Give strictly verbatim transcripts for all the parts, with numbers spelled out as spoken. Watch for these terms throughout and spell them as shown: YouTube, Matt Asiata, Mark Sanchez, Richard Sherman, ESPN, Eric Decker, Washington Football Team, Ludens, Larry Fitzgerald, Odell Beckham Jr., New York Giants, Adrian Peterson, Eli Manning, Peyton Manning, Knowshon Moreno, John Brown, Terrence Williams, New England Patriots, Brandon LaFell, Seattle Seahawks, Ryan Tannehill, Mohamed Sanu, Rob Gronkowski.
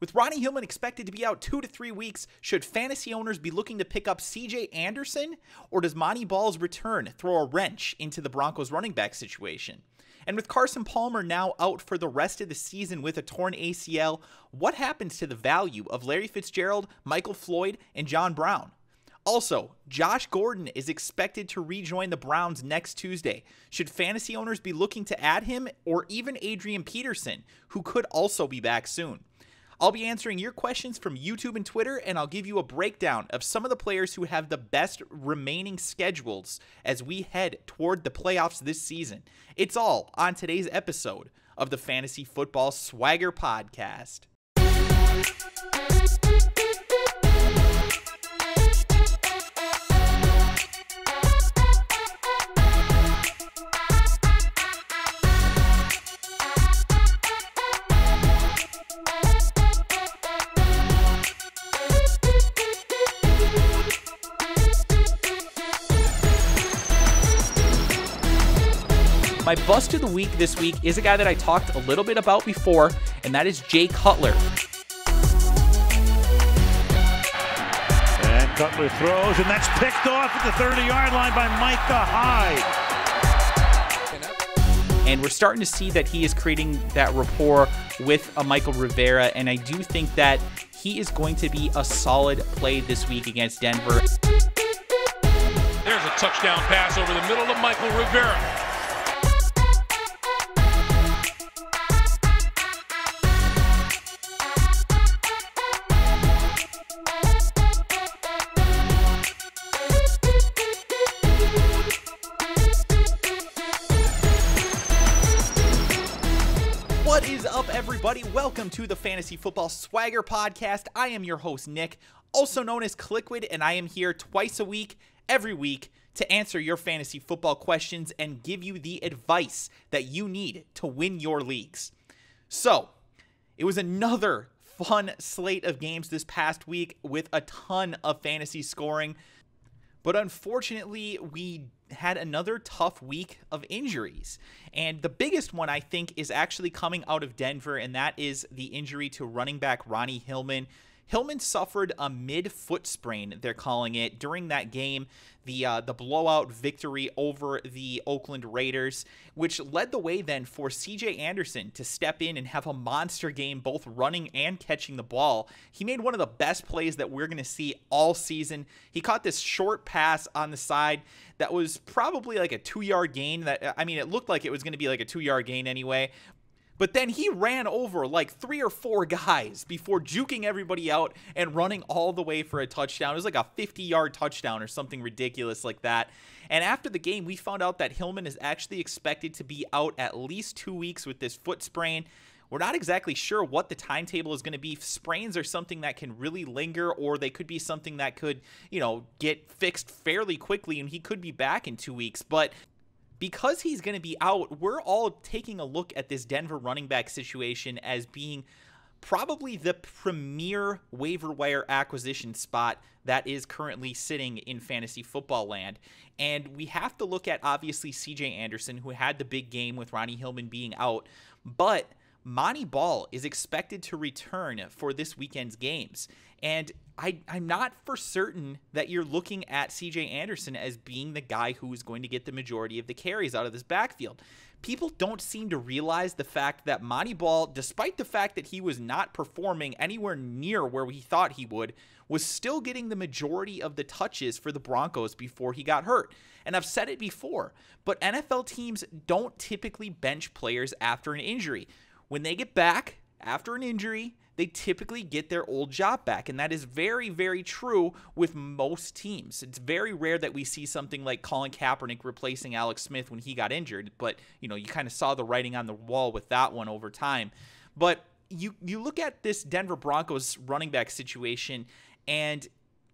With Ronnie Hillman expected to be out two to three weeks, should fantasy owners be looking to pick up C J Anderson, or does Montee Ball's return throw a wrench into the Broncos running back situation? And with Carson Palmer now out for the rest of the season with a torn A C L, what happens to the value of Larry Fitzgerald, Michael Floyd, and John Brown? Also, Josh Gordon is expected to rejoin the Browns next Tuesday. Should fantasy owners be looking to add him, or even Adrian Peterson, who could also be back soon? I'll be answering your questions from YouTube and Twitter, and I'll give you a breakdown of some of the players who have the best remaining schedules as we head toward the playoffs this season. It's all on today's episode of the Fantasy Football Swagger Podcast. My bust of the week this week is a guy that I talked a little bit about before, and that is Jay Cutler. And Cutler throws, and that's picked off at the thirty-yard line by Micah Hyde. And we're starting to see that he is creating that rapport with a Michael Rivera, and I do think that he is going to be a solid play this week against Denver. There's a touchdown pass over the middle to Michael Rivera. Welcome to the Fantasy Football Swagger Podcast. I am your host, Nick, also known as Cliquid, and I am here twice a week, every week, to answer your fantasy football questions and give you the advice that you need to win your leagues. So, it was another fun slate of games this past week with a ton of fantasy scoring, but unfortunately, we had another tough week of injuries. And the biggest one, I think, is actually coming out of Denver, and that is the injury to running back Ronnie Hillman. Hillman suffered a mid-foot sprain, they're calling it, during that game, the uh, the blowout victory over the Oakland Raiders, which led the way then for C J Anderson to step in and have a monster game, both running and catching the ball. He made one of the best plays that we're going to see all season. He caught this short pass on the side that was probably like a two-yard gain. That I mean, it looked like it was going to be like a two-yard gain anyway. But then he ran over like three or four guys before juking everybody out and running all the way for a touchdown. It was like a fifty-yard touchdown or something ridiculous like that. And after the game, we found out that Hillman is actually expected to be out at least two weeks with this foot sprain. We're not exactly sure what the timetable is going to be. Sprains are something that can really linger, or they could be something that could, you know, get fixed fairly quickly, and he could be back in two weeks. But because he's going to be out, we're all taking a look at this Denver running back situation as being probably the premier waiver wire acquisition spot that is currently sitting in fantasy football land. And we have to look at, obviously, C J Anderson, who had the big game with Ronnie Hillman being out, but Montee Ball is expected to return for this weekend's games. And I, I'm not for certain that you're looking at C J Anderson as being the guy who is going to get the majority of the carries out of this backfield. People don't seem to realize the fact that Montee Ball, despite the fact that he was not performing anywhere near where we thought he would, was still getting the majority of the touches for the Broncos before he got hurt. And I've said it before, but N F L teams don't typically bench players after an injury. When they get back after an injury, they typically get their old job back, and that is very, very true with most teams. It's very rare that we see something like Colin Kaepernick replacing Alex Smith when he got injured, but you know, you kind of saw the writing on the wall with that one over time. But you you look at this Denver Broncos running back situation, and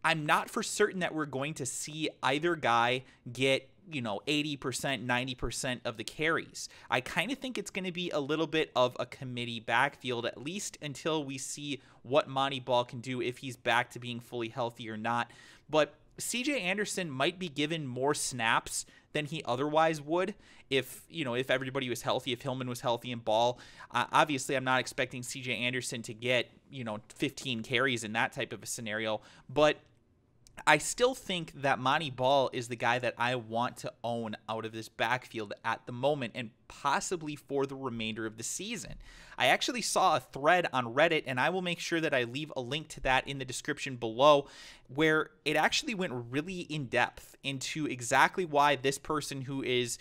I'm not for certain that we're going to see either guy get, you know, eighty percent, ninety percent of the carries. I kind of think it's going to be a little bit of a committee backfield, at least until we see what Montee Ball can do, if he's back to being fully healthy or not. But C J Anderson might be given more snaps than he otherwise would if, you know, if everybody was healthy, if Hillman was healthy and Ball. Uh, obviously, I'm not expecting C J Anderson to get, you know, fifteen carries in that type of a scenario, but I still think that Montee Ball is the guy that I want to own out of this backfield at the moment and possibly for the remainder of the season. I actually saw a thread on Reddit, and I will make sure that I leave a link to that in the description below, where it actually went really in depth into exactly why this person, who is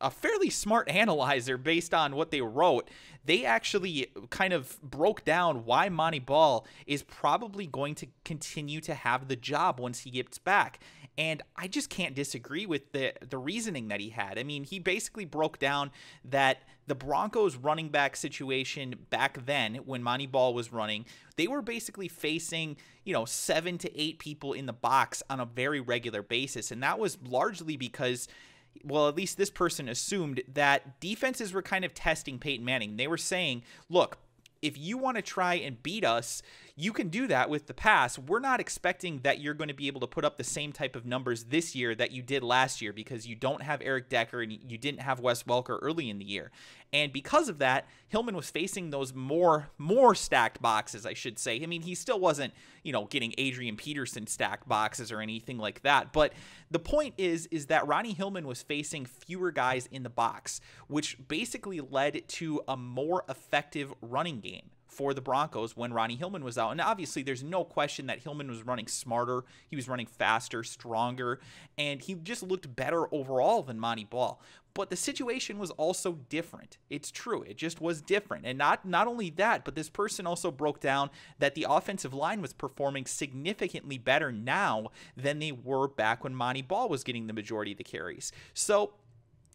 a fairly smart analyzer based on what they wrote, they actually kind of broke down why Montee Ball is probably going to continue to have the job once he gets back. And I just can't disagree with the, the reasoning that he had. I mean, he basically broke down that the Broncos running back situation back then, when Montee Ball was running, they were basically facing, you know, seven to eight people in the box on a very regular basis. And that was largely because, well, at least this person assumed, that defenses were kind of testing Peyton Manning. They were saying, look, if you want to try and beat us, you can do that with the pass. We're not expecting that you're going to be able to put up the same type of numbers this year that you did last year, because you don't have Eric Decker and you didn't have Wes Welker early in the year. And because of that, Hillman was facing those more more stacked boxes, I should say. I mean, he still wasn't, you know, getting Adrian Peterson stacked boxes or anything like that. But the point is, is that Ronnie Hillman was facing fewer guys in the box, which basically led to a more effective running game for the Broncos when Ronnie Hillman was out. And obviously there's no question that Hillman was running smarter. He was running faster, stronger, and he just looked better overall than Montee Ball. But the situation was also different. It's true. It just was different. And not, not only that, but this person also broke down that the offensive line was performing significantly better now than they were back when Montee Ball was getting the majority of the carries. So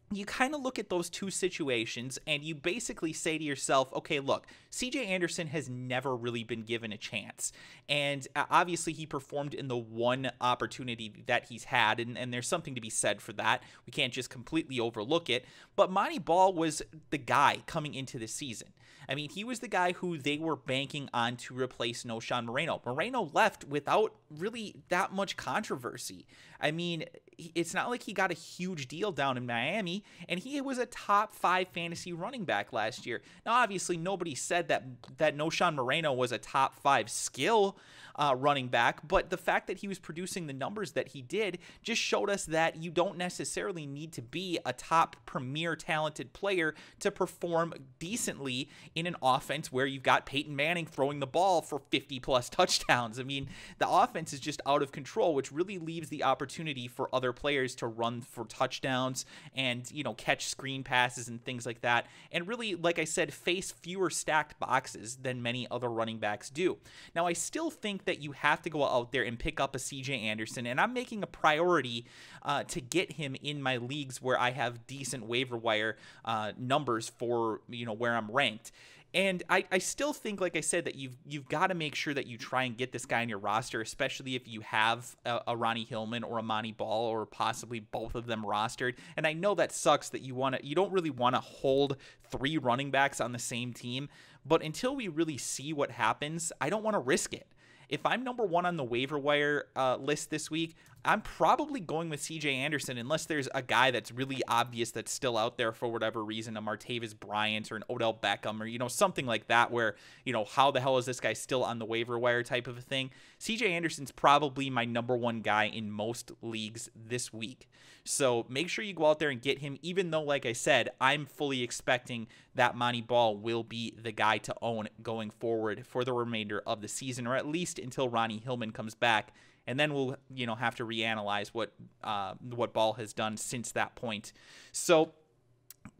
you kind of look at those two situations and you basically say to yourself, okay, look, C J Anderson has never really been given a chance. And obviously he performed in the one opportunity that he's had, and, and there's something to be said for that. We can't just completely overlook it. But Montee Ball was the guy coming into the season. I mean, he was the guy who they were banking on to replace Knowshon Moreno. Moreno left without really that much controversy. I mean, it's not like he got a huge deal down in Miami, and he was a top five fantasy running back last year. Now, obviously, nobody said that that Knowshon Moreno was a top five skill uh, running back, but the fact that he was producing the numbers that he did just showed us that you don't necessarily need to be a top premier talented player to perform decently in an offense where you've got Peyton Manning throwing the ball for fifty plus touchdowns. I mean, the offense is just out of control, which really leaves the opportunity for other players to run for touchdowns and, you know, catch screen passes and things like that, and really, like I said, face fewer stacked boxes than many other running backs do. Now, I still think that you have to go out there and pick up a C J Anderson, and I'm making a priority uh, to get him in my leagues where I have decent waiver wire uh, numbers for, you know, where I'm ranked. And I, I still think, like I said, that you've you've got to make sure that you try and get this guy in your roster, especially if you have a, a Ronnie Hillman or a Montee Ball or possibly both of them rostered. And I know that sucks, that you want to, you don't really want to hold three running backs on the same team, but until we really see what happens, I don't want to risk it. If I'm number one on the waiver wire uh, list this week, I'm probably going with C J Anderson, unless there's a guy that's really obvious that's still out there for whatever reason, a Martavis Bryant or an Odell Beckham or, you know, something like that where, you know, how the hell is this guy still on the waiver wire type of a thing. C J Anderson's probably my number one guy in most leagues this week. So make sure you go out there and get him, even though, like I said, I'm fully expecting that Montee Ball will be the guy to own going forward for the remainder of the season, or at least until Ronnie Hillman comes back. And then we'll, you know, have to reanalyze what uh, what Ball has done since that point. So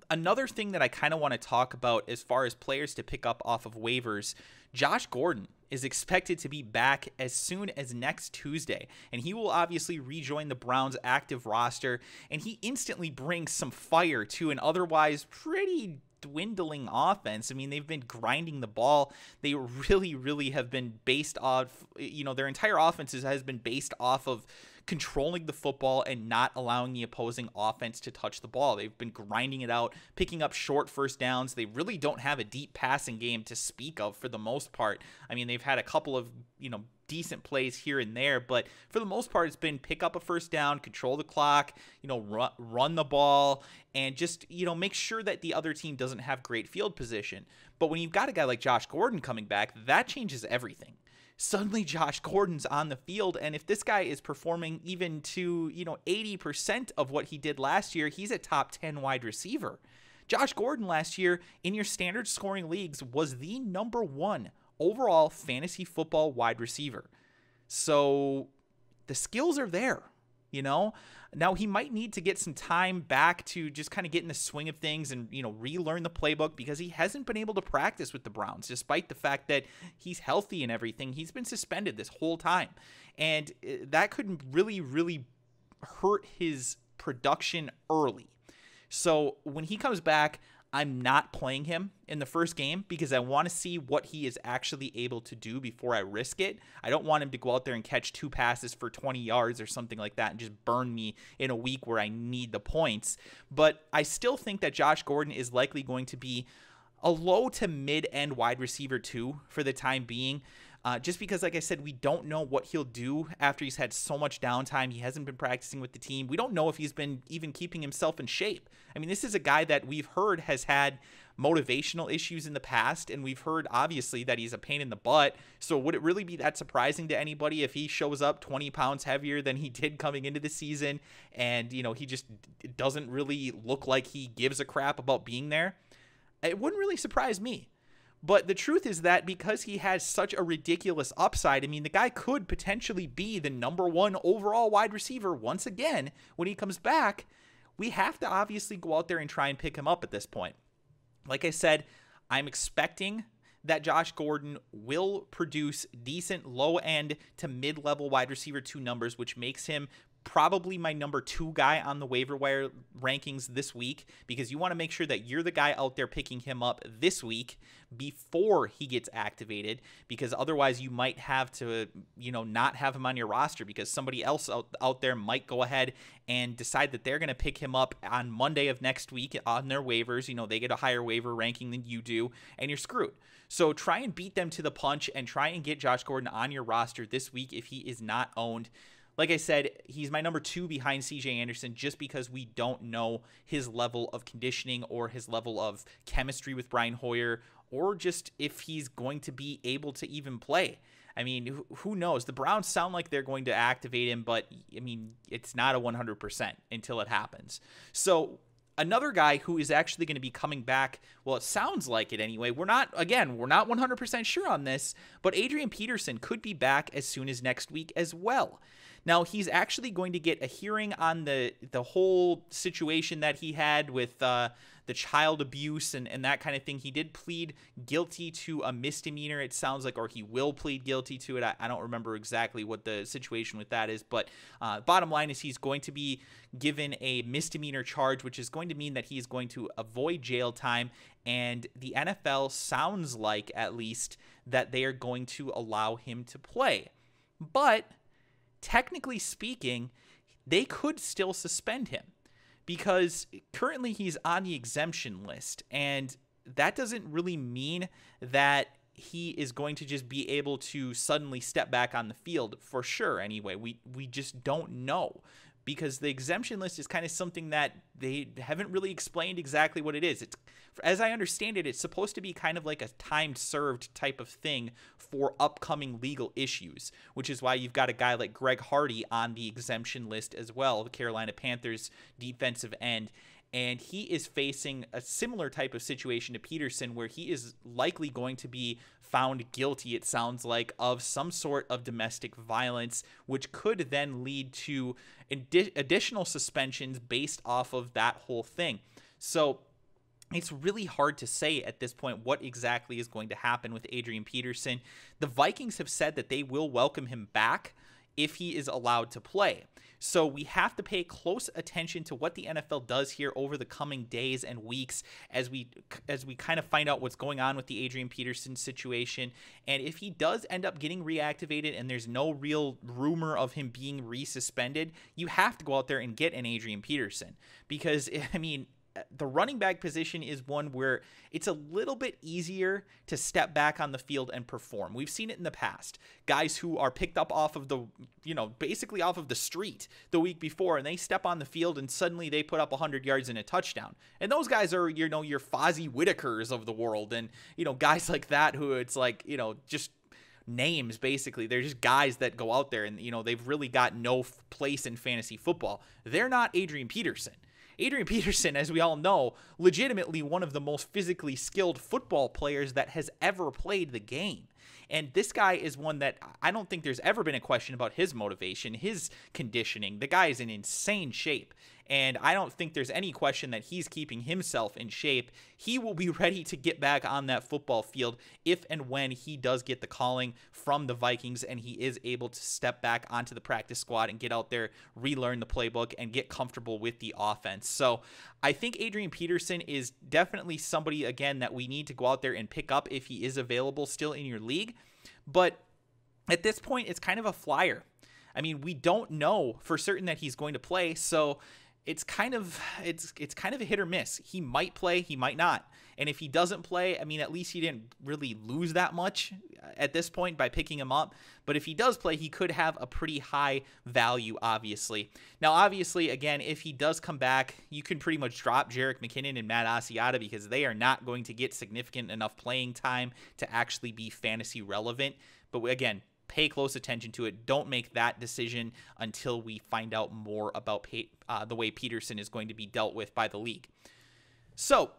another thing that I kind of want to talk about as far as players to pick up off of waivers, Josh Gordon is expected to be back as soon as next Tuesday, and he will obviously rejoin the Browns' active roster, and he instantly brings some fire to an otherwise pretty dwindling offense. I mean, they've been grinding the ball. They really, really have been based off, you know, their entire offense has been based off of controlling the football and not allowing the opposing offense to touch the ball. They've been grinding it out, picking up short first downs. They really don't have a deep passing game to speak of for the most part. I mean, they've had a couple of, you know, decent plays here and there, but for the most part, it's been pick up a first down, control the clock, you know, run, run the ball, and just, you know, make sure that the other team doesn't have great field position. But when you've got a guy like Josh Gordon coming back, that changes everything. Suddenly Josh Gordon's on the field, and if this guy is performing even to, you know, eighty percent of what he did last year, he's a top ten wide receiver. Josh Gordon last year in your standard scoring leagues was the number one overall fantasy football wide receiver. So the skills are there, you know. Now he might need to get some time back to just kind of get in the swing of things and, you know, relearn the playbook, because he hasn't been able to practice with the Browns, despite the fact that he's healthy and everything. He's been suspended this whole time, and that could really, really hurt his production early. So when he comes back, I'm not playing him in the first game because I want to see what he is actually able to do before I risk it. I don't want him to go out there and catch two passes for twenty yards or something like that and just burn me in a week where I need the points. But I still think that Josh Gordon is likely going to be a low to mid-end wide receiver too for the time being. Uh, just because, like I said, we don't know what he'll do after he's had so much downtime. He hasn't been practicing with the team. We don't know if he's been even keeping himself in shape. I mean, this is a guy that we've heard has had motivational issues in the past, and we've heard, obviously, that he's a pain in the butt. So would it really be that surprising to anybody if he shows up twenty pounds heavier than he did coming into the season, and, you know, he just doesn't really look like he gives a crap about being there? It wouldn't really surprise me. But the truth is that because he has such a ridiculous upside, I mean, the guy could potentially be the number one overall wide receiver once again when he comes back. We have to obviously go out there and try and pick him up at this point. Like I said, I'm expecting that Josh Gordon will produce decent low-end to mid-level wide receiver two numbers, which makes him probably my number two guy on the waiver wire rankings this week, because you want to make sure that you're the guy out there picking him up this week before he gets activated, because otherwise you might have to, you know, not have him on your roster because somebody else out, out there might go ahead and decide that they're going to pick him up on Monday of next week on their waivers. You know, they get a higher waiver ranking than you do, and you're screwed. So try and beat them to the punch and try and get Josh Gordon on your roster this week if he is not owned. Like I said, he's my number two behind C J Anderson just because we don't know his level of conditioning or his level of chemistry with Brian Hoyer, or just if he's going to be able to even play. I mean, who knows? The Browns sound like they're going to activate him, but, I mean, it's not a one hundred percent until it happens. So another guy who is actually going to be coming back, well, it sounds like it anyway. We're not, again, we're not one hundred percent sure on this, but Adrian Peterson could be back as soon as next week as well. Now, he's actually going to get a hearing on the, the whole situation that he had with uh, the child abuse and, and that kind of thing. He did plead guilty to a misdemeanor, it sounds like, or he will plead guilty to it. I, I don't remember exactly what the situation with that is, but uh, bottom line is he's going to be given a misdemeanor charge, which is going to mean that he's going to avoid jail time. And the N F L sounds like, at least, that they are going to allow him to play. But technically speaking, they could still suspend him because currently he's on the exemption list, and that doesn't really mean that he is going to just be able to suddenly step back on the field for sure anyway. We we just don't know, because the exemption list is kind of something that they haven't really explained exactly what it is. It's, as I understand it, it's supposed to be kind of like a time served type of thing for upcoming legal issues, which is why you've got a guy like Greg Hardy on the exemption list as well, the Carolina Panthers defensive end. And he is facing a similar type of situation to Peterson, where he is likely going to be found guilty, it sounds like, of some sort of domestic violence, which could then lead to ad- additional suspensions based off of that whole thing. So it's really hard to say at this point what exactly is going to happen with Adrian Peterson. The Vikings have said that they will welcome him back if he is allowed to play. So we have to pay close attention to what the N F L does here over the coming days and weeks as we as we kind of find out what's going on with the Adrian Peterson situation. And if he does end up getting reactivated and there's no real rumor of him being resuspended, you have to go out there and get an Adrian Peterson, because, I mean, the running back position is one where it's a little bit easier to step back on the field and perform. We've seen it in the past. Guys who are picked up off of the, you know, basically off of the street the week before, and they step on the field and suddenly they put up one hundred yards and a touchdown. And those guys are, you know, your Fozzie Whitakers of the world, and, you know, guys like that who it's like, you know, just names basically. They're just guys that go out there and, you know, they've really got no place in fantasy football. They're not Adrian Peterson. Adrian Peterson, as we all know, legitimately one of the most physically skilled football players that has ever played the game. And this guy is one that I don't think there's ever been a question about his motivation, his conditioning. The guy is in insane shape, and I don't think there's any question that he's keeping himself in shape. He will be ready to get back on that football field if and when he does get the calling from the Vikings and he is able to step back onto the practice squad and get out there, relearn the playbook, and get comfortable with the offense. So I think Adrian Peterson is definitely somebody, again, that we need to go out there and pick up if he is available still in your league. But at this point, it's kind of a flyer. I mean, we don't know for certain that he's going to play, so it's kind of it's it's kind of a hit or miss. He might play, he might not. And if he doesn't play, I mean, at least he didn't really lose that much at this point by picking him up. But if he does play, he could have a pretty high value, obviously. Now, obviously, again, if he does come back, you can pretty much drop Jerick McKinnon and Matt Asiata because they are not going to get significant enough playing time to actually be fantasy relevant. But again, pay close attention to it. Don't make that decision until we find out more about pay, uh, the way Peterson is going to be dealt with by the league. So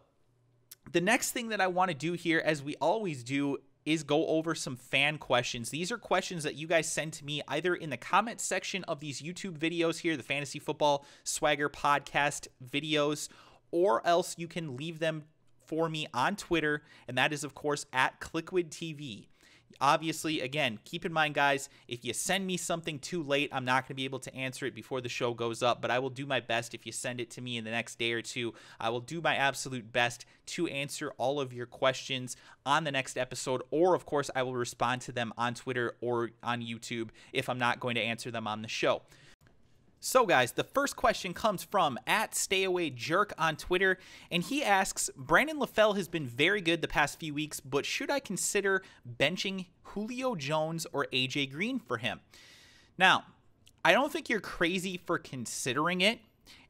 the next thing that I want to do here, as we always do, is go over some fan questions. These are questions that you guys send to me either in the comment section of these YouTube videos here, the Fantasy Football Swagger Podcast videos, or else you can leave them for me on Twitter, and that is, of course, at ClickwoodTV. Obviously, again, keep in mind, guys, if you send me something too late, I'm not going to be able to answer it before the show goes up, but I will do my best. If you send it to me in the next day or two, I will do my absolute best to answer all of your questions on the next episode, or, of course, I will respond to them on Twitter or on YouTube if I'm not going to answer them on the show. So, guys, the first question comes from at StayAwayJerk on Twitter, and he asks, Brandon LaFell has been very good the past few weeks, but should I consider benching Julio Jones or A J Green for him? Now, I don't think you're crazy for considering it,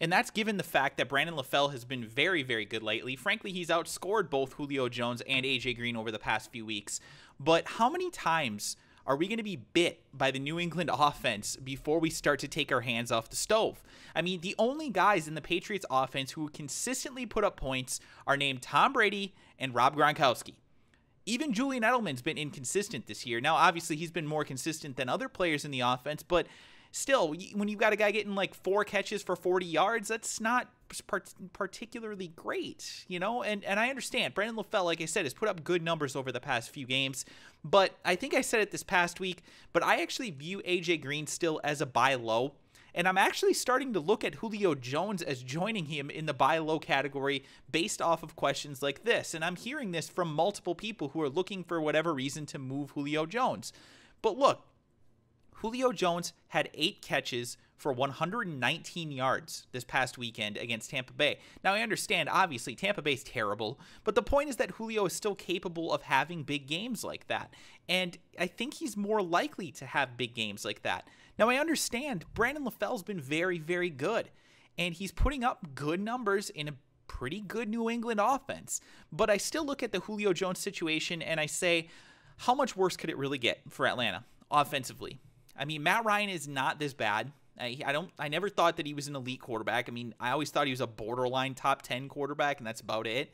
and that's given the fact that Brandon LaFell has been very, very good lately. Frankly, he's outscored both Julio Jones and A J Green over the past few weeks, but how many times are we going to be bit by the New England offense before we start to take our hands off the stove? I mean, the only guys in the Patriots offense who consistently put up points are named Tom Brady and Rob Gronkowski. Even Julian Edelman's been inconsistent this year. Now, obviously, he's been more consistent than other players in the offense, but still, when you've got a guy getting like four catches for forty yards, that's not part particularly great, you know? And and I understand Brandon LaFell, like I said, has put up good numbers over the past few games, but I think I said it this past week, but I actually view A J Green still as a buy low. And I'm actually starting to look at Julio Jones as joining him in the buy low category based off of questions like this. And I'm hearing this from multiple people who are looking for whatever reason to move Julio Jones. But look, Julio Jones had eight catches for one hundred nineteen yards this past weekend against Tampa Bay. Now, I understand, obviously, Tampa Bay's terrible, but the point is that Julio is still capable of having big games like that, and I think he's more likely to have big games like that. Now, I understand Brandon LaFell's been very, very good, and he's putting up good numbers in a pretty good New England offense, but I still look at the Julio Jones situation, and I say, how much worse could it really get for Atlanta offensively? I mean, Matt Ryan is not this bad. I, I don't. I never thought that he was an elite quarterback. I mean, I always thought he was a borderline top ten quarterback, and that's about it.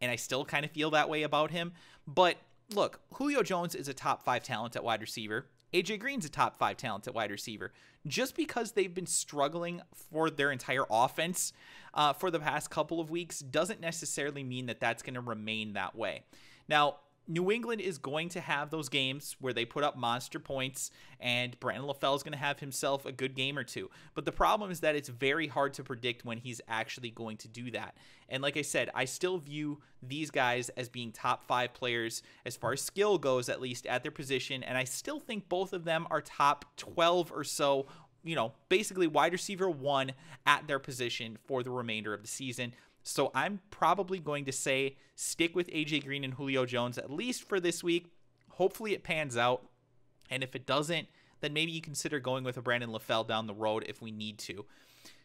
And I still kind of feel that way about him. But look, Julio Jones is a top five talent at wide receiver. A J Green's a top five talent at wide receiver. Just because they've been struggling for their entire offense uh, for the past couple of weeks doesn't necessarily mean that that's going to remain that way. Now, New England is going to have those games where they put up monster points, and Brandon LaFell is going to have himself a good game or two. But the problem is that it's very hard to predict when he's actually going to do that. And like I said, I still view these guys as being top five players as far as skill goes, at least at their position. And I still think both of them are top twelve or so, you know, basically wide receiver one at their position for the remainder of the season. So I'm probably going to say stick with A J Green and Julio Jones, at least for this week. Hopefully it pans out. And if it doesn't, then maybe you consider going with a Brandon LaFell down the road if we need to.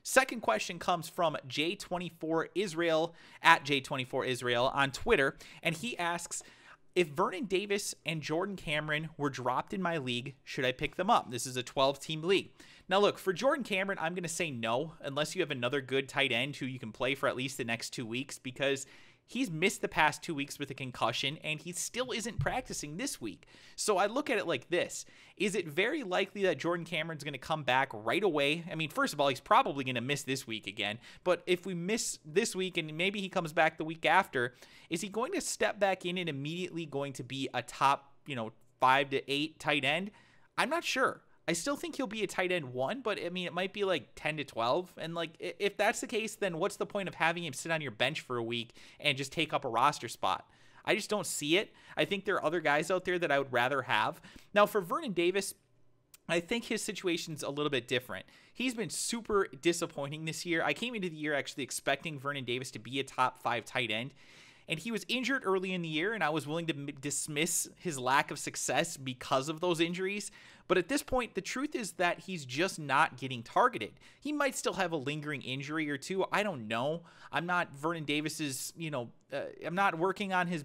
Second question comes from J twenty-four Israel, at J twenty-four Israel on Twitter. And he asks, if Vernon Davis and Jordan Cameron were dropped in my league, should I pick them up? This is a twelve-team league. Now, look, for Jordan Cameron, I'm going to say no, unless you have another good tight end who you can play for at least the next two weeks, because he's missed the past two weeks with a concussion, and he still isn't practicing this week. So I look at it like this. Is it very likely that Jordan Cameron's going to come back right away? I mean, first of all, he's probably going to miss this week again. But if we miss this week and maybe he comes back the week after, is he going to step back in and immediately going to be a top, you know, five to eight tight end? I'm not sure. I still think he'll be a tight end one, but I mean, it might be like ten to twelve. And like, if that's the case, then what's the point of having him sit on your bench for a week and just take up a roster spot? I just don't see it. I think there are other guys out there that I would rather have. Now for Vernon Davis, I think his situation's a little bit different. He's been super disappointing this year. I came into the year actually expecting Vernon Davis to be a top five tight end. And he was injured early in the year, and I was willing to m- dismiss his lack of success because of those injuries. But at this point, the truth is that he's just not getting targeted. He might still have a lingering injury or two. I don't know. I'm not Vernon Davis's, you know, uh, I'm not working on his,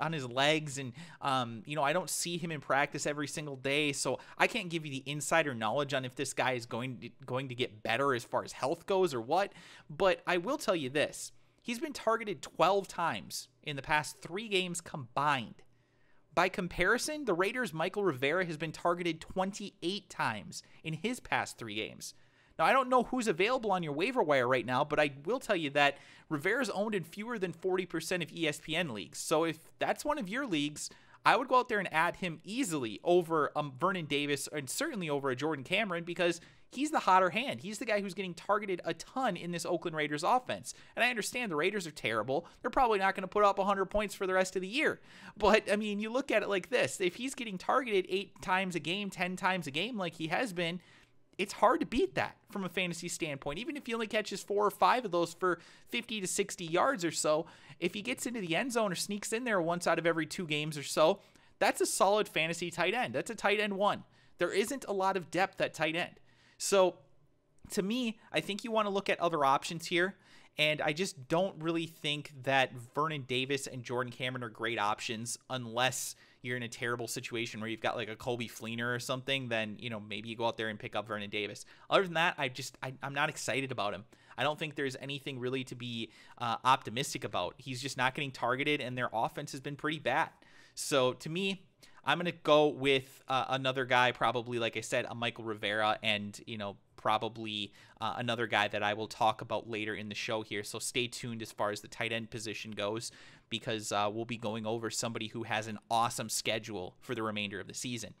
on his legs. And, um, you know, I don't see him in practice every single day. So I can't give you the insider knowledge on if this guy is going to, going to get better as far as health goes or what. But I will tell you this. He's been targeted twelve times in the past three games combined. By comparison, the Raiders' Michael Rivera has been targeted twenty-eight times in his past three games. Now, I don't know who's available on your waiver wire right now, but I will tell you that Rivera's owned in fewer than forty percent of E S P N leagues. So if that's one of your leagues, I would go out there and add him easily over um, Vernon Davis and certainly over a Jordan Cameron, because he's the hotter hand. He's the guy who's getting targeted a ton in this Oakland Raiders offense. And I understand the Raiders are terrible. They're probably not going to put up one hundred points for the rest of the year. But, I mean, you look at it like this. If he's getting targeted eight times a game, ten times a game like he has been, it's hard to beat that from a fantasy standpoint. Even if he only catches four or five of those for fifty to sixty yards or so, if he gets into the end zone or sneaks in there once out of every two games or so, that's a solid fantasy tight end. That's a tight end one. There isn't a lot of depth at tight end. So to me, I think you want to look at other options here. And I just don't really think that Vernon Davis and Jordan Cameron are great options unless you're in a terrible situation where you've got like a Kobe Fleener or something. Then, you know, maybe you go out there and pick up Vernon Davis. Other than that, I just, I, I'm not excited about him. I don't think there's anything really to be uh, optimistic about. He's just not getting targeted, and their offense has been pretty bad. So to me, I'm going to go with uh, another guy, probably, like I said, a Michael Rivera, and, you know, probably uh, another guy that I will talk about later in the show here. So stay tuned as far as the tight end position goes, because uh, we'll be going over somebody who has an awesome schedule for the remainder of the season.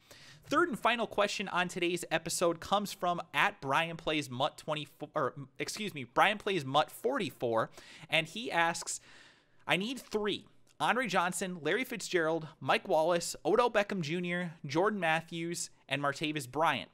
Third and final question on today's episode comes from at Brian Plays Mutt twenty-four, or excuse me, Brian Plays Mutt forty-four, and he asks, I need three. Andre Johnson, Larry Fitzgerald, Mike Wallace, Odell Beckham Junior, Jordan Matthews, and Martavis Bryant.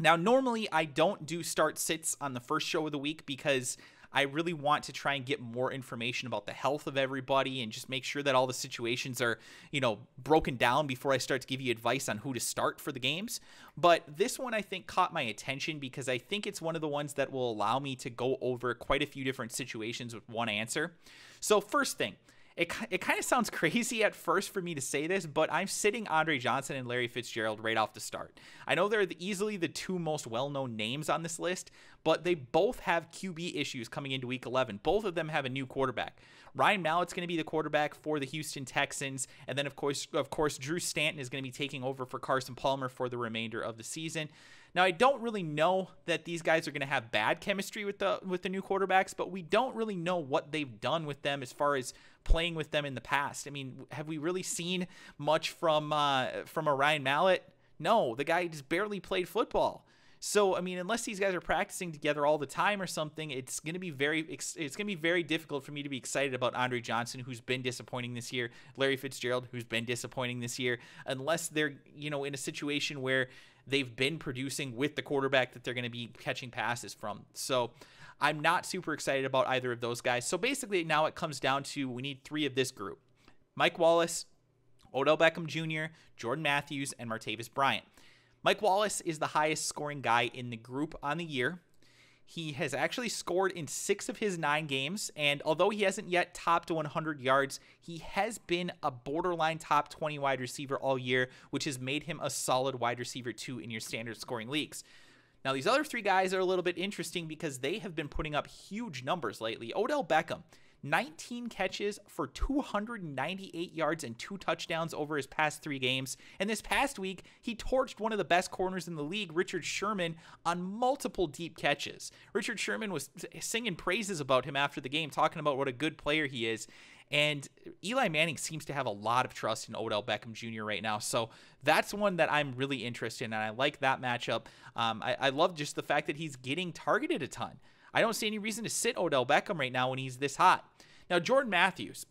Now, normally I don't do start sits on the first show of the week, because I really want to try and get more information about the health of everybody and just make sure that all the situations are, you know, broken down before I start to give you advice on who to start for the games. But this one, I think, caught my attention because I think it's one of the ones that will allow me to go over quite a few different situations with one answer. So first thing, It, it kind of sounds crazy at first for me to say this, but I'm sitting Andre Johnson and Larry Fitzgerald right off the start. I know they're the, easily the two most well-known names on this list, but they both have Q B issues coming into Week eleven. Both of them have a new quarterback. Ryan Mallett's going to be the quarterback for the Houston Texans, and then, of course, of course, Drew Stanton is going to be taking over for Carson Palmer for the remainder of the season. Now, I don't really know that these guys are going to have bad chemistry with the with the new quarterbacks, but we don't really know what they've done with them as far as playing with them in the past. I mean, have we really seen much from uh, from a Ryan Mallett? No, the guy just barely played football. So, I mean, unless these guys are practicing together all the time or something, it's going to be very it's going to be very difficult for me to be excited about Andre Johnson, who's been disappointing this year, Larry Fitzgerald, who's been disappointing this year, unless they're, you know, in a situation where they've been producing with the quarterback that they're going to be catching passes from. So, I'm not super excited about either of those guys. So, basically, now it comes down to we need three of this group. Mike Wallace, Odell Beckham Junior, Jordan Matthews, and Martavis Bryant. Mike Wallace is the highest scoring guy in the group on the year. He has actually scored in six of his nine games, and although he hasn't yet topped one hundred yards, he has been a borderline top twenty wide receiver all year, which has made him a solid wide receiver too in your standard scoring leagues. Now, these other three guys are a little bit interesting because they have been putting up huge numbers lately. Odell Beckham, nineteen catches for two hundred ninety-eight yards and two touchdowns over his past three games. And this past week, he torched one of the best corners in the league, Richard Sherman, on multiple deep catches. Richard Sherman was singing praises about him after the game, talking about what a good player he is. And Eli Manning seems to have a lot of trust in Odell Beckham Junior right now. So that's one that I'm really interested in, and I like that matchup. Um, I, I love just the fact that he's getting targeted a ton. I don't see any reason to sit Odell Beckham right now when he's this hot. Now, Jordan Matthews.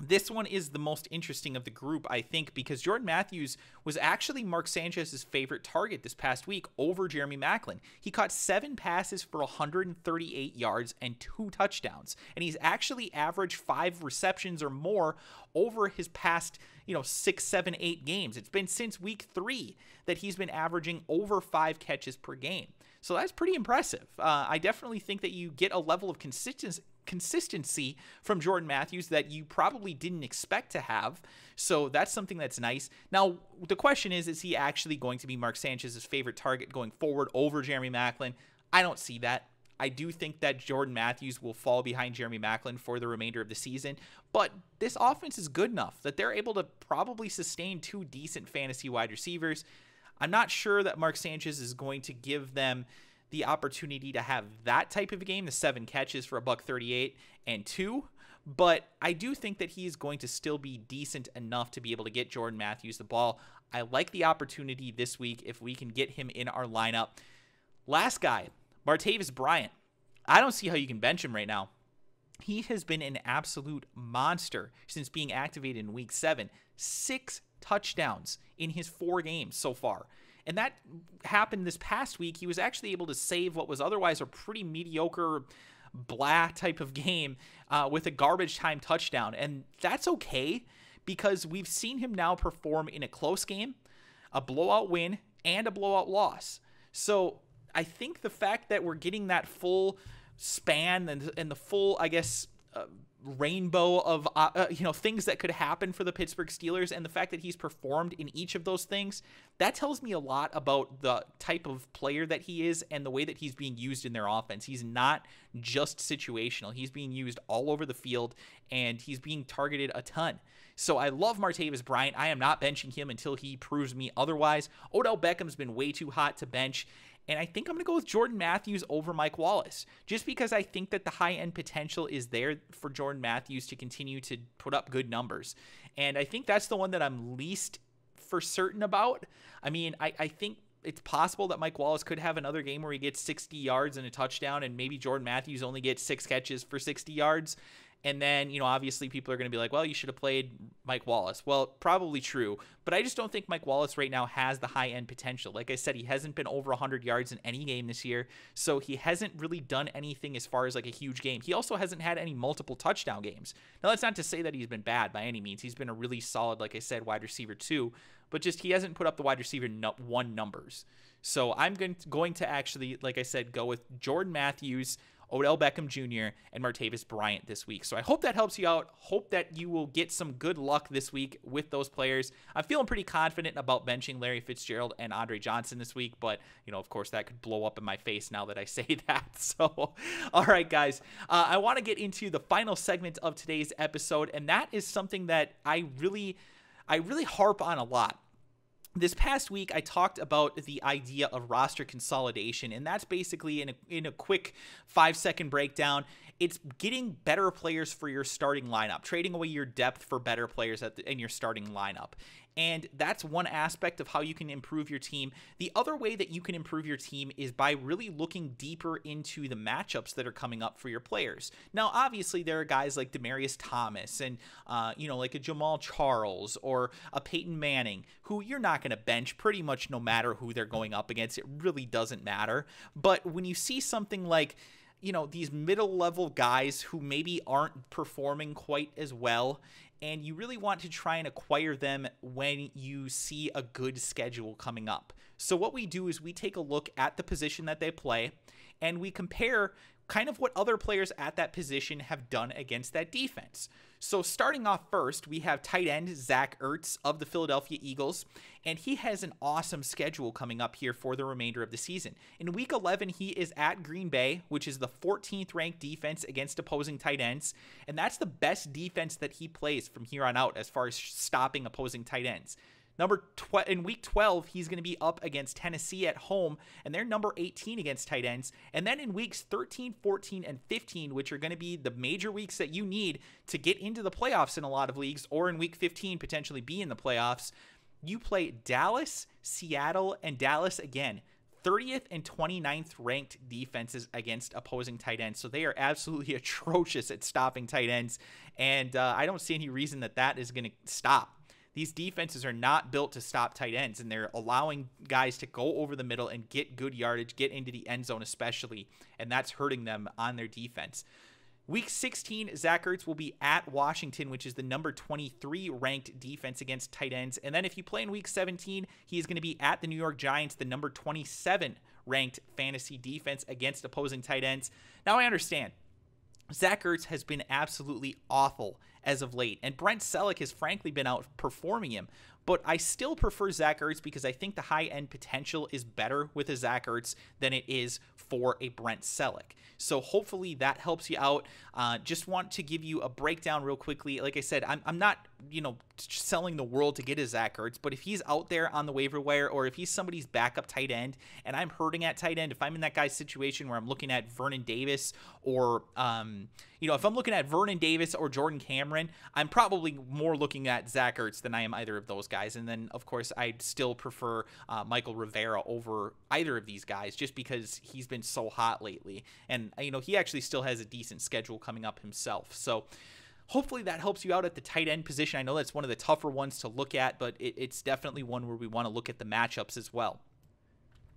This one is the most interesting of the group, I think, because Jordan Matthews was actually Mark Sanchez's favorite target this past week over Jeremy Maclin. He caught seven passes for one hundred thirty-eight yards and two touchdowns, and he's actually averaged five receptions or more over his past, you know, six, seven, eight games. It's been since week three that he's been averaging over five catches per game. So that's pretty impressive. Uh, I definitely think that you get a level of consistency. consistency from Jordan Matthews that you probably didn't expect to have. So that's something that's nice. Now, the question is, is he actually going to be Mark Sanchez's favorite target going forward over Jeremy Maclin? I don't see that. I do think that Jordan Matthews will fall behind Jeremy Maclin for the remainder of the season, but this offense is good enough that they're able to probably sustain two decent fantasy wide receivers. I'm not sure that Mark Sanchez is going to give them the opportunity to have that type of game, the seven catches for a buck thirty-eight and two. But I do think that he is going to still be decent enough to be able to get Jordan Matthews the ball. I like the opportunity this week if we can get him in our lineup. Last guy, Martavis Bryant. I don't see how you can bench him right now. He has been an absolute monster since being activated in week seven. Six touchdowns in his four games so far. And that happened this past week. He was actually able to save what was otherwise a pretty mediocre, blah type of game uh, with a garbage time touchdown. And that's okay because we've seen him now perform in a close game, a blowout win, and a blowout loss. So I think the fact that we're getting that full span and, and the full, I guess, uh, rainbow of uh, you know things that could happen for the Pittsburgh Steelers, and the fact that he's performed in each of those things, that tells me a lot about the type of player that he is and the way that he's being used in their offense. He's not just situational. He's being used all over the field, and he's being targeted a ton. So I love Martavis Bryant. I am not benching him until he proves me otherwise. Odell Beckham's been way too hot to bench. And I think I'm going to go with Jordan Matthews over Mike Wallace, just because I think that the high-end potential is there for Jordan Matthews to continue to put up good numbers. And I think that's the one that I'm least for certain about. I mean, I, I think it's possible that Mike Wallace could have another game where he gets sixty yards and a touchdown, and maybe Jordan Matthews only gets six catches for sixty yards. And then, you know, obviously people are going to be like, well, you should have played Mike Wallace. Well, probably true. But I just don't think Mike Wallace right now has the high-end potential. Like I said, he hasn't been over one hundred yards in any game this year. So he hasn't really done anything as far as like a huge game. He also hasn't had any multiple touchdown games. Now, that's not to say that he's been bad by any means. He's been a really solid, like I said, wide receiver too. But just he hasn't put up the wide receiver one numbers. So I'm going to actually, like I said, go with Jordan Matthews, Odell Beckham Junior, and Martavis Bryant this week. So I hope that helps you out. Hope that you will get some good luck this week with those players. I'm feeling pretty confident about benching Larry Fitzgerald and Andre Johnson this week, but, you know, of course, that could blow up in my face now that I say that. So, all right, guys, uh, I want to get into the final segment of today's episode, and that is something that I really, I really harp on a lot. This past week, I talked about the idea of roster consolidation, and that's basically in a, in a quick five-second breakdown. It's getting better players for your starting lineup, trading away your depth for better players at the, in your starting lineup. And that's one aspect of how you can improve your team. The other way that you can improve your team is by really looking deeper into the matchups that are coming up for your players. Now, obviously, there are guys like Demaryius Thomas and, uh, you know, like a Jamal Charles or a Peyton Manning, who you're not going to bench pretty much no matter who they're going up against. It really doesn't matter. But when you see something like, you know, these middle-level guys who maybe aren't performing quite as well, and you really want to try and acquire them when you see a good schedule coming up. So what we do is we take a look at the position that they play, and we compare kind of what other players at that position have done against that defense. So starting off first, we have tight end Zach Ertz of the Philadelphia Eagles, and he has an awesome schedule coming up here for the remainder of the season. In week eleven, he is at Green Bay, which is the fourteenth ranked defense against opposing tight ends, and that's the best defense that he plays from here on out as far as stopping opposing tight ends. Number tw- in week twelve, he's going to be up against Tennessee at home, and they're number eighteen against tight ends. And then in weeks thirteen, fourteen, and fifteen, which are going to be the major weeks that you need to get into the playoffs in a lot of leagues, or in week fifteen, potentially be in the playoffs, you play Dallas, Seattle, and Dallas again. thirtieth and twenty-ninth ranked defenses against opposing tight ends. So they are absolutely atrocious at stopping tight ends, and uh, I don't see any reason that that is going to stop. These defenses are not built to stop tight ends, and they're allowing guys to go over the middle and get good yardage, get into the end zone especially, and that's hurting them on their defense. Week sixteen, Zach Ertz will be at Washington, which is the number twenty-three ranked defense against tight ends. And then if you play in week seventeen, he is going to be at the New York Giants, the number twenty-seven ranked fantasy defense against opposing tight ends. Now I understand. Zach Ertz has been absolutely awful as of late, and Brent Selleck has frankly been outperforming him. But I still prefer Zach Ertz because I think the high-end potential is better with a Zach Ertz than it is for a Brent Selleck. So hopefully that helps you out. Uh, just want to give you a breakdown real quickly. Like I said, I'm, I'm not, you know, selling the world to get a Zach Ertz, but if he's out there on the waiver wire, or if he's somebody's backup tight end and I'm hurting at tight end, if I'm in that guy's situation where I'm looking at Vernon Davis or, um, you know, if I'm looking at Vernon Davis or Jordan Cameron, I'm probably more looking at Zach Ertz than I am either of those guys. And then, of course, I'd still prefer uh, Michael Rivera over either of these guys just because he's been so hot lately. And, you know, he actually still has a decent schedule coming up himself. So hopefully that helps you out at the tight end position. I know that's one of the tougher ones to look at, but it, it's definitely one where we want to look at the matchups as well.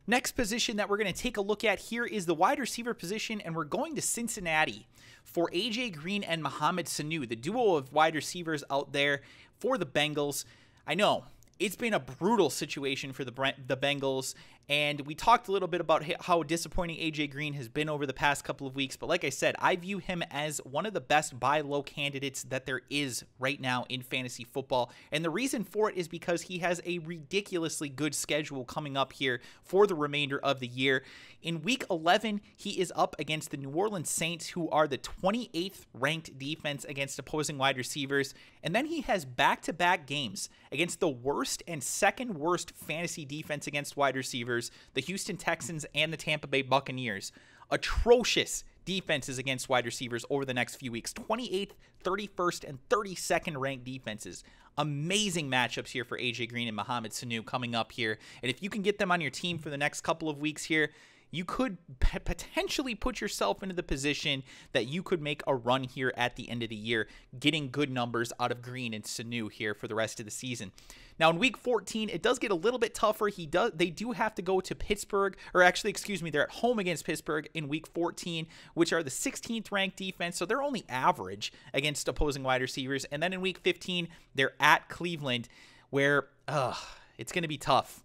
Next position that we're going to take a look at here is the wide receiver position, and we're going to Cincinnati for A J Green and Mohamed Sanu, the duo of wide receivers out there for the Bengals. I know it's been a brutal situation for the the Bengals, and we talked a little bit about how disappointing A J Green has been over the past couple of weeks. But like I said, I view him as one of the best buy low candidates that there is right now in fantasy football. And the reason for it is because he has a ridiculously good schedule coming up here for the remainder of the year. In week eleven, he is up against the New Orleans Saints, who are the twenty-eighth ranked defense against opposing wide receivers. And then he has back-to-back games against the worst and second worst fantasy defense against wide receivers, the Houston Texans and the Tampa Bay Buccaneers. Atrocious defenses against wide receivers over the next few weeks. twenty-eighth, thirty-first, and thirty-second ranked defenses. Amazing matchups here for A J Green and Mohamed Sanu coming up here. And if you can get them on your team for the next couple of weeks here, you could potentially put yourself into the position that you could make a run here at the end of the year, getting good numbers out of Green and Sanu here for the rest of the season. Now, in week fourteen, it does get a little bit tougher. He does, they do have to go to Pittsburgh, or actually, excuse me, they're at home against Pittsburgh in week fourteen, which are the sixteenth ranked defense, so they're only average against opposing wide receivers. And then in week fifteen, they're at Cleveland, where uh, it's going to be tough.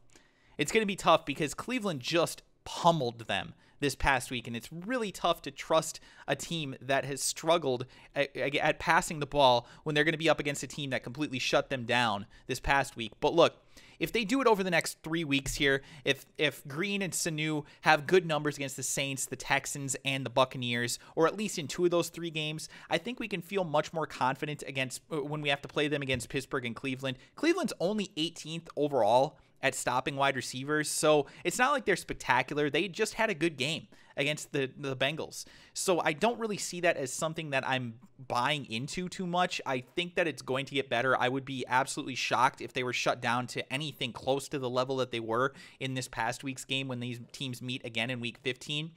It's going to be tough because Cleveland just pummeled them this past week, and it's really tough to trust a team that has struggled at, at passing the ball when they're going to be up against a team that completely shut them down this past week. But look, if they do it over the next three weeks here, if if Green and Sanu have good numbers against the Saints, the Texans, and the Buccaneers, or at least in two of those three games, I think we can feel much more confident against when we have to play them against Pittsburgh and Cleveland. Cleveland's only eighteenth overall at stopping wide receivers, so it's not like they're spectacular. They just had a good game against the, the Bengals. So I don't really see that as something that I'm buying into too much. I think that it's going to get better. I would be absolutely shocked if they were shut down to anything close to the level that they were in this past week's game when these teams meet again in week fifteen.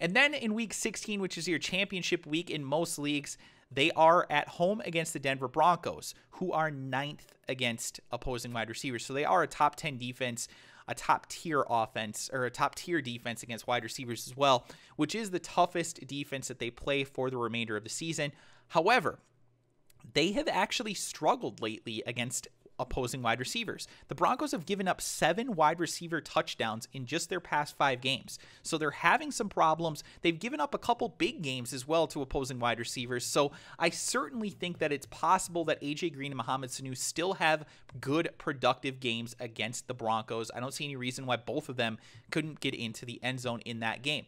And then in week sixteen, which is your championship week in most leagues, they are at home against the Denver Broncos, who are ninth against opposing wide receivers. So they are a top ten defense, a top-tier offense, or a top-tier defense against wide receivers as well, which is the toughest defense that they play for the remainder of the season. However, they have actually struggled lately against opposing wide receivers. The Broncos have given up seven wide receiver touchdowns in just their past five games. So they're having some problems. They've given up a couple big games as well to opposing wide receivers. So I certainly think that it's possible that A J Green and Mohamed Sanu still have good, productive games against the Broncos. I don't see any reason why both of them couldn't get into the end zone in that game.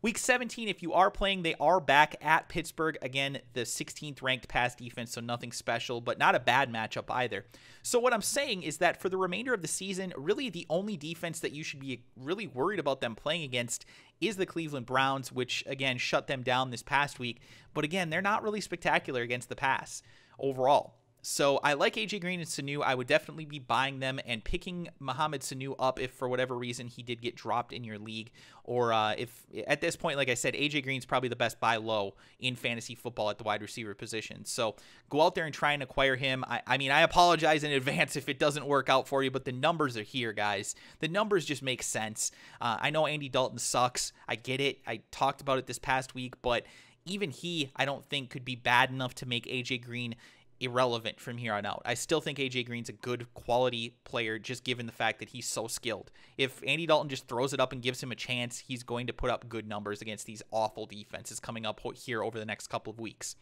Week seventeen, if you are playing, they are back at Pittsburgh. Again, the sixteenth ranked pass defense, so nothing special, but not a bad matchup either. So what I'm saying is that for the remainder of the season, really the only defense that you should be really worried about them playing against is the Cleveland Browns, which, again, shut them down this past week. But again, they're not really spectacular against the pass overall. So I like A J Green and Sanu. I would definitely be buying them and picking Mohamed Sanu up if for whatever reason he did get dropped in your league. Or uh, if at this point, like I said, A J Green's probably the best buy low in fantasy football at the wide receiver position. So go out there and try and acquire him. I, I mean, I apologize in advance if it doesn't work out for you, but the numbers are here, guys. The numbers just make sense. Uh, I know Andy Dalton sucks. I get it. I talked about it this past week, but even he, I don't think, could be bad enough to make A J Green irrelevant from here on out. I still think A J Green's a good quality player, just given the fact that he's so skilled. If Andy Dalton just throws it up and gives him a chance, he's going to put up good numbers against these awful defenses coming up here over the next couple of weeks.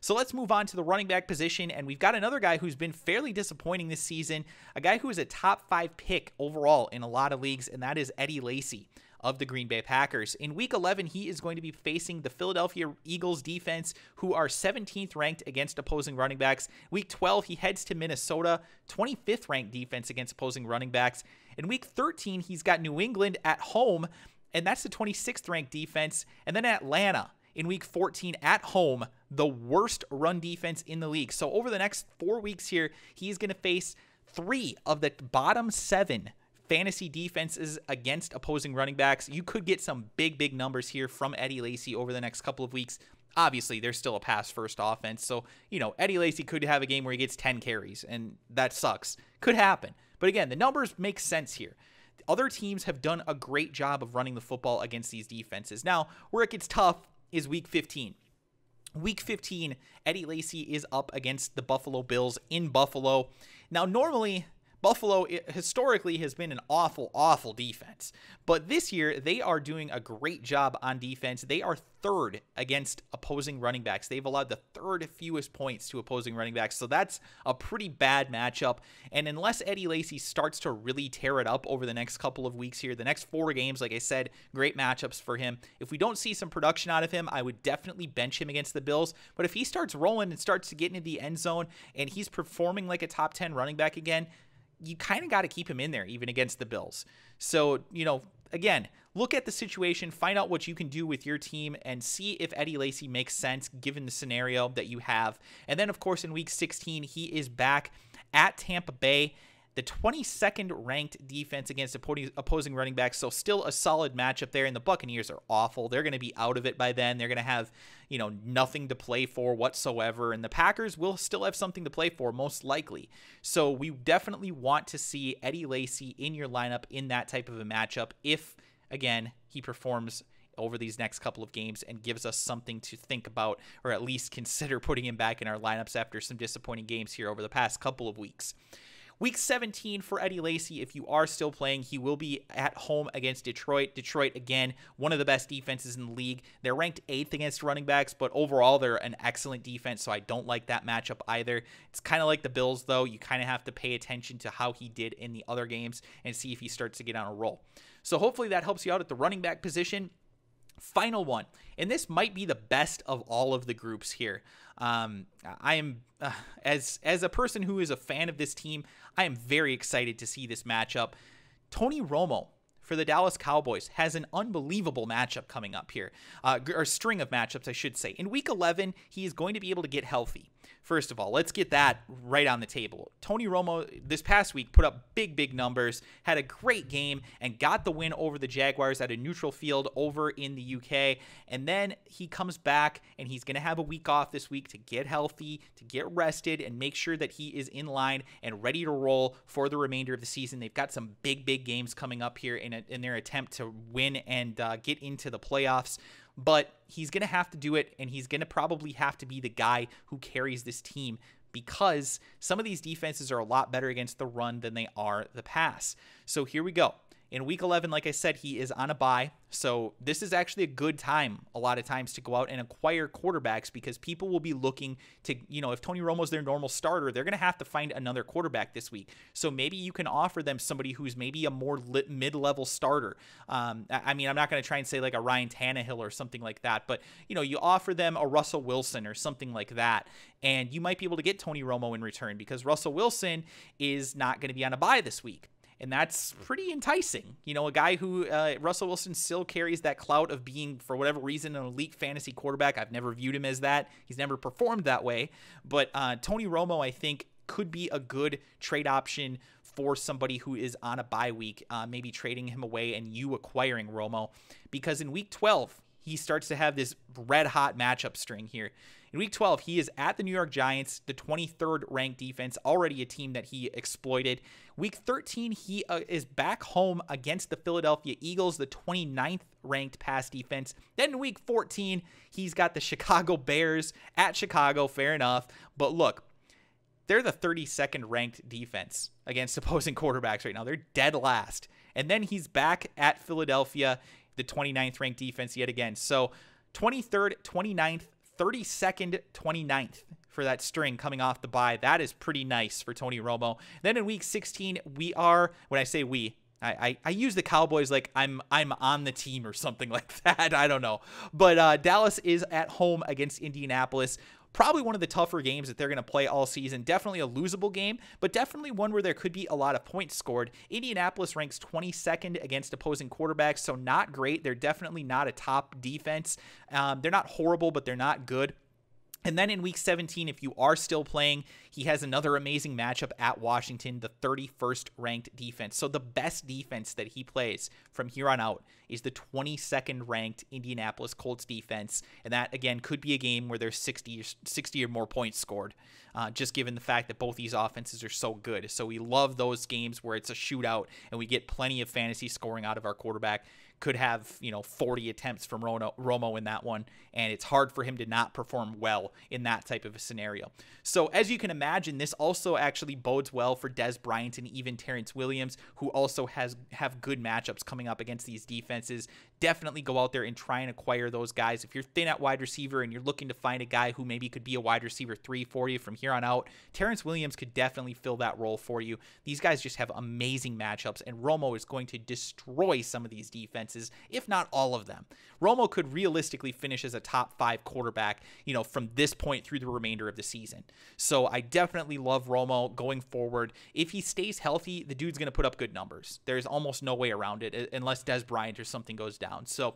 So let's move on to the running back position, and we've got another guy who's been fairly disappointing this season, a guy who is a top five pick overall in a lot of leagues, and that is Eddie Lacy of the Green Bay Packers. In week eleven, he is going to be facing the Philadelphia Eagles defense, who are seventeenth ranked against opposing running backs. Week twelve, he heads to Minnesota, twenty-fifth ranked defense against opposing running backs. In week thirteen, he's got New England at home, and that's the twenty-sixth ranked defense. And then Atlanta in week fourteen at home, the worst run defense in the league. So over the next four weeks here, he is going to face three of the bottom seven fantasy defenses against opposing running backs. You could get some big, big numbers here from Eddie Lacy over the next couple of weeks. Obviously, there's still a pass-first offense, so, you know, Eddie Lacy could have a game where he gets ten carries, and that sucks. Could happen. But again, the numbers make sense here. Other teams have done a great job of running the football against these defenses. Now, where it gets tough is week fifteen. Week fifteen, Eddie Lacy is up against the Buffalo Bills in Buffalo. Now, normally, Buffalo historically has been an awful, awful defense. But this year, they are doing a great job on defense. They are third against opposing running backs. They've allowed the third fewest points to opposing running backs. So that's a pretty bad matchup. And unless Eddie Lacy starts to really tear it up over the next couple of weeks here, the next four games, like I said, great matchups for him. If we don't see some production out of him, I would definitely bench him against the Bills. But if he starts rolling and starts to get into the end zone and he's performing like a top ten running back again, you kind of got to keep him in there, even against the Bills. So, you know, again, look at the situation, find out what you can do with your team, and see if Eddie Lacy makes sense given the scenario that you have. And then, of course, in week sixteen, he is back at Tampa Bay, the twenty-second ranked defense against opposing running backs, so still a solid matchup there, and the Buccaneers are awful. They're going to be out of it by then. They're going to have, you know, nothing to play for whatsoever, and the Packers will still have something to play for, most likely. So we definitely want to see Eddie Lacy in your lineup in that type of a matchup if, again, he performs over these next couple of games and gives us something to think about, or at least consider putting him back in our lineups after some disappointing games here over the past couple of weeks. Week seventeen for Eddie Lacy, if you are still playing, he will be at home against Detroit. Detroit, again, one of the best defenses in the league. They're ranked eighth against running backs, but overall they're an excellent defense, so I don't like that matchup either. It's kind of like the Bills, though. You kind of have to pay attention to how he did in the other games and see if he starts to get on a roll. So hopefully that helps you out at the running back position. Final one, and this might be the best of all of the groups here. Um, I am, uh, as as a person who is a fan of this team, I am very excited to see this matchup. Tony Romo for the Dallas Cowboys has an unbelievable matchup coming up here, uh, or string of matchups, I should say. In week eleven, he is going to be able to get healthy. First of all, let's get that right on the table. Tony Romo this past week put up big, big numbers, had a great game, and got the win over the Jaguars at a neutral field over in the U K. And then he comes back, and he's going to have a week off this week to get healthy, to get rested, and make sure that he is in line and ready to roll for the remainder of the season. They've got some big, big games coming up here in, a, in their attempt to win and uh, get into the playoffs. But he's going to have to do it, and he's going to probably have to be the guy who carries this team because some of these defenses are a lot better against the run than they are the pass. So here we go. In week eleven, like I said, he is on a bye. So this is actually a good time a lot of times to go out and acquire quarterbacks because people will be looking to, you know, if Tony Romo's their normal starter, they're going to have to find another quarterback this week. So maybe you can offer them somebody who's maybe a more lit mid-level starter. Um, I mean, I'm not going to try and say like a Ryan Tannehill or something like that, but, you know, you offer them a Russell Wilson or something like that, and you might be able to get Tony Romo in return because Russell Wilson is not going to be on a bye this week. And that's pretty enticing. You know, a guy who uh, Russell Wilson still carries that clout of being, for whatever reason, an elite fantasy quarterback. I've never viewed him as that. He's never performed that way. But uh, Tony Romo, I think, could be a good trade option for somebody who is on a bye week, uh, maybe trading him away and you acquiring Romo. Because in week twelve, he starts to have this red-hot matchup string here. In week twelve, he is at the New York Giants, the twenty-third ranked defense, already a team that he exploited. Week thirteen, he uh, is back home against the Philadelphia Eagles, the twenty-ninth ranked pass defense. Then in week fourteen, he's got the Chicago Bears at Chicago, fair enough. But look, they're the thirty-second ranked defense against opposing quarterbacks right now. They're dead last. And then he's back at Philadelphia, the twenty-ninth ranked defense yet again. So twenty-third, twenty-ninth, thirty-second, twenty-ninth for that string coming off the bye. That is pretty nice for Tony Romo. Then in week sixteen, we are, when I say we, I, I, I use the Cowboys like I'm I'm on the team or something like that. I don't know. But uh, Dallas is at home against Indianapolis. Probably one of the tougher games that they're going to play all season. Definitely a losable game, but definitely one where there could be a lot of points scored. Indianapolis ranks twenty-second against opposing quarterbacks, so not great. They're definitely not a top defense. Um, they're not horrible, but they're not good. And then in week seventeen, if you are still playing, he has another amazing matchup at Washington, the thirty-first ranked defense. So the best defense that he plays from here on out is the twenty-second ranked Indianapolis Colts defense. And that, again, could be a game where there's sixty, sixty or more points scored, uh, just given the fact that both these offenses are so good. So we love those games where it's a shootout and we get plenty of fantasy scoring out of our quarterback. Could have, you know, forty attempts from Romo in that one, and it's hard for him to not perform well in that type of a scenario. So as you can imagine, this also actually bodes well for Dez Bryant and even Terrence Williams, who also has have good matchups coming up against these defenses. Definitely go out there and try and acquire those guys. If you're thin at wide receiver and you're looking to find a guy who maybe could be a wide receiver three for you from here on out, Terrence Williams could definitely fill that role for you. These guys just have amazing matchups, and Romo is going to destroy some of these defenses, if not all of them. Romo could realistically finish as a top five quarterback, you know, from this point through the remainder of the season. So I definitely love Romo going forward. If he stays healthy, the dude's going to put up good numbers. There's almost no way around it unless Dez Bryant or something goes down. Down. So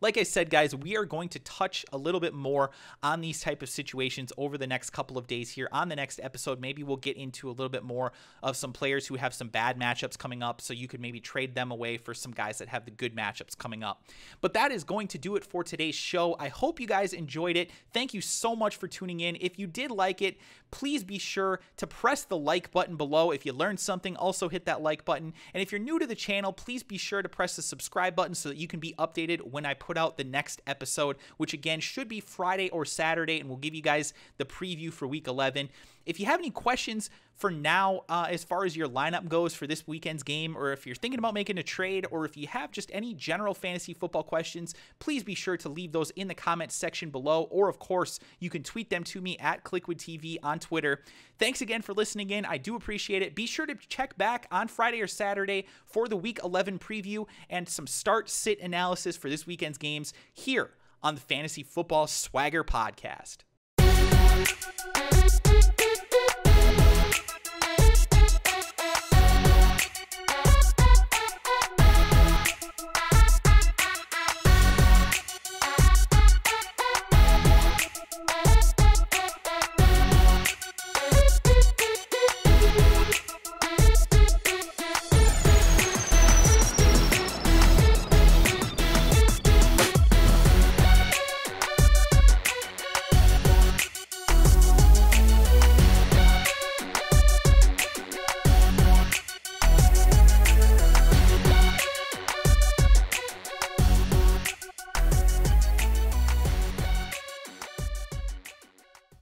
like I said, guys, we are going to touch a little bit more on these type of situations over the next couple of days here on the next episode. Maybe we'll get into a little bit more of some players who have some bad matchups coming up, so you could maybe trade them away for some guys that have the good matchups coming up. But that is going to do it for today's show. I hope you guys enjoyed it. Thank you so much for tuning in. If you did like it, please be sure to press the like button below. If you learned something, also hit that like button. And if you're new to the channel, please be sure to press the subscribe button so that you can be updated when I put out the next episode, which again should be Friday or Saturday, and we'll give you guys the preview for week eleven. If you have any questions for now, uh, as far as your lineup goes for this weekend's game, or if you're thinking about making a trade, or if you have just any general fantasy football questions, please be sure to leave those in the comments section below, or of course, you can tweet them to me at ClickwoodTV on Twitter. Thanks again for listening in. I do appreciate it. Be sure to check back on Friday or Saturday for the week eleven preview and some start-sit analysis for this weekend's games here on the Fantasy Football Swagger Podcast.